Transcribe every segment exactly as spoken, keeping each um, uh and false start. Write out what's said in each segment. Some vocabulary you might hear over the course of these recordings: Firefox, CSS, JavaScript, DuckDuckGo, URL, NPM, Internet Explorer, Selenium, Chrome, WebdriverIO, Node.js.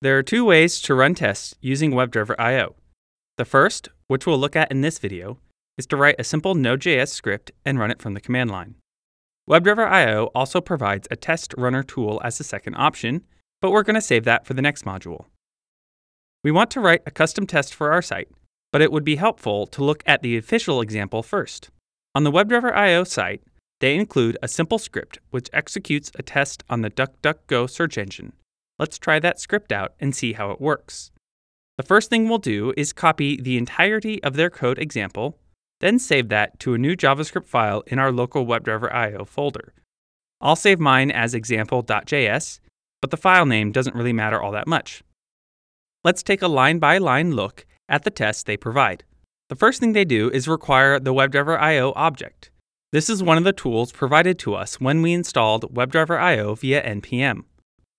There are two ways to run tests using WebdriverIO. The first, which we'll look at in this video, is to write a simple Node.js script and run it from the command line. WebdriverIO also provides a test runner tool as a second option, but we're going to save that for the next module. We want to write a custom test for our site, but it would be helpful to look at the official example first. On the WebdriverIO site, they include a simple script which executes a test on the DuckDuckGo search engine. Let's try that script out and see how it works. The first thing we'll do is copy the entirety of their code example, then save that to a new JavaScript file in our local WebdriverIO folder. I'll save mine as example.js, but the file name doesn't really matter all that much. Let's take a line-by-line look at the tests they provide. The first thing they do is require the WebdriverIO object. This is one of the tools provided to us when we installed WebdriverIO via N P M.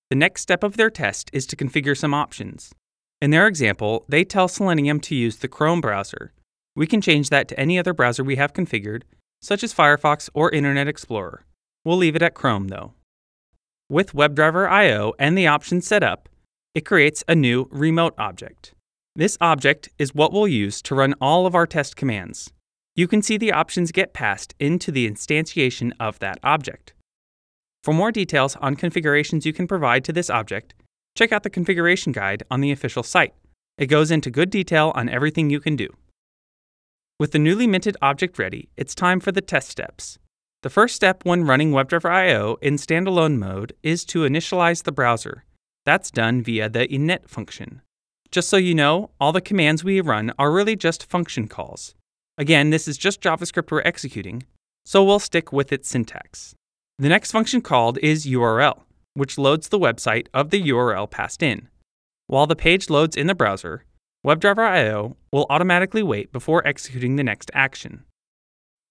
The next step of their test is to configure some options. In their example, they tell Selenium to use the Chrome browser. We can change that to any other browser we have configured, such as Firefox or Internet Explorer. We'll leave it at Chrome though. With WebdriverIO and the options set up, it creates a new remote object. This object is what we'll use to run all of our test commands. You can see the options get passed into the instantiation of that object. For more details on configurations you can provide to this object, check out the configuration guide on the official site. It goes into good detail on everything you can do. With the newly minted object ready, it's time for the test steps. The first step when running WebdriverIO in standalone mode is to initialize the browser. That's done via the init function. Just so you know, all the commands we run are really just function calls. Again, this is just JavaScript we're executing, so we'll stick with its syntax. The next function called is U R L, which loads the website of the U R L passed in. While the page loads in the browser, WebdriverIO will automatically wait before executing the next action.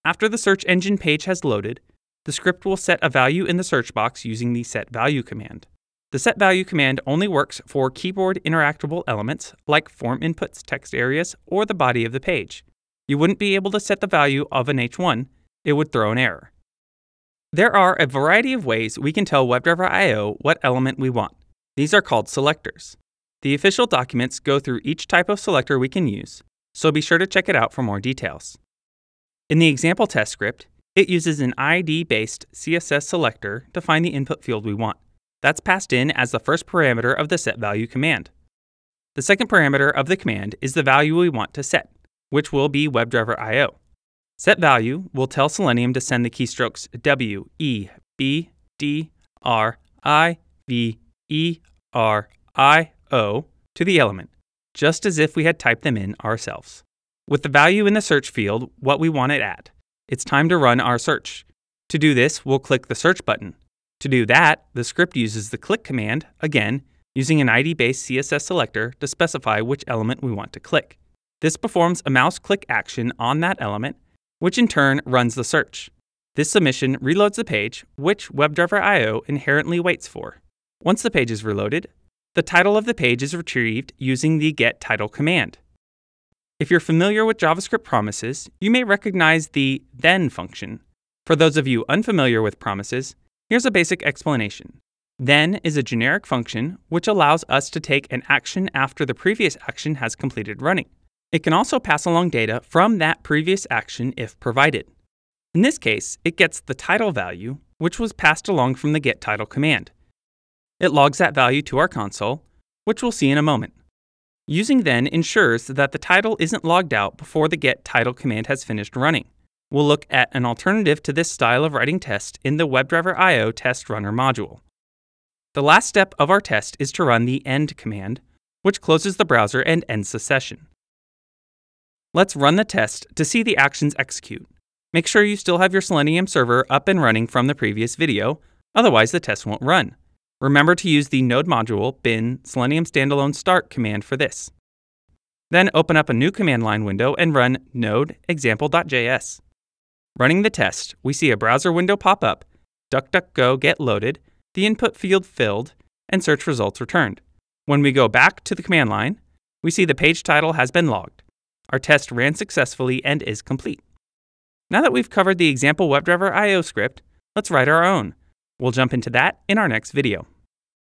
After the search engine page has loaded, the script will set a value in the search box using the setValue command. The setValue command only works for keyboard interactable elements like form inputs, text areas, or the body of the page. You wouldn't be able to set the value of an H one, it would throw an error. There are a variety of ways we can tell WebdriverIO what element we want. These are called selectors. The official documents go through each type of selector we can use, so be sure to check it out for more details. In the example test script, it uses an I D-based C S S selector to find the input field we want. That's passed in as the first parameter of the setValue command. The second parameter of the command is the value we want to set, which will be WebdriverIO. SetValue will tell Selenium to send the keystrokes W, E, B, D, R, I, V, E, R, I, O to the element, just as if we had typed them in ourselves. With the value in the search field, what we want it at, it's time to run our search. To do this, we'll click the search button. To do that, the script uses the click command, again, using an I D-based C S S selector to specify which element we want to click. This performs a mouse click action on that element, which in turn runs the search. This submission reloads the page, which WebdriverIO inherently waits for. Once the page is reloaded, the title of the page is retrieved using the getTitle command. If you're familiar with JavaScript promises, you may recognize the then function. For those of you unfamiliar with promises, here's a basic explanation. Then is a generic function which allows us to take an action after the previous action has completed running. It can also pass along data from that previous action if provided. In this case, it gets the title value, which was passed along from the getTitle command. It logs that value to our console, which we'll see in a moment. Using then ensures that the title isn't logged out before the getTitle command has finished running. We'll look at an alternative to this style of writing tests in the WebdriverIO test runner module. The last step of our test is to run the end command, which closes the browser and ends the session. Let's run the test to see the actions execute. Make sure you still have your Selenium server up and running from the previous video, otherwise the test won't run. Remember to use the node module bin Selenium standalone start command for this. Then open up a new command line window and run node example.js. Running the test, we see a browser window pop up, DuckDuckGo get loaded, the input field filled, and search results returned. When we go back to the command line, we see the page title has been logged. Our test ran successfully and is complete. Now that we've covered the example WebDriver I O script, let's write our own. We'll jump into that in our next video.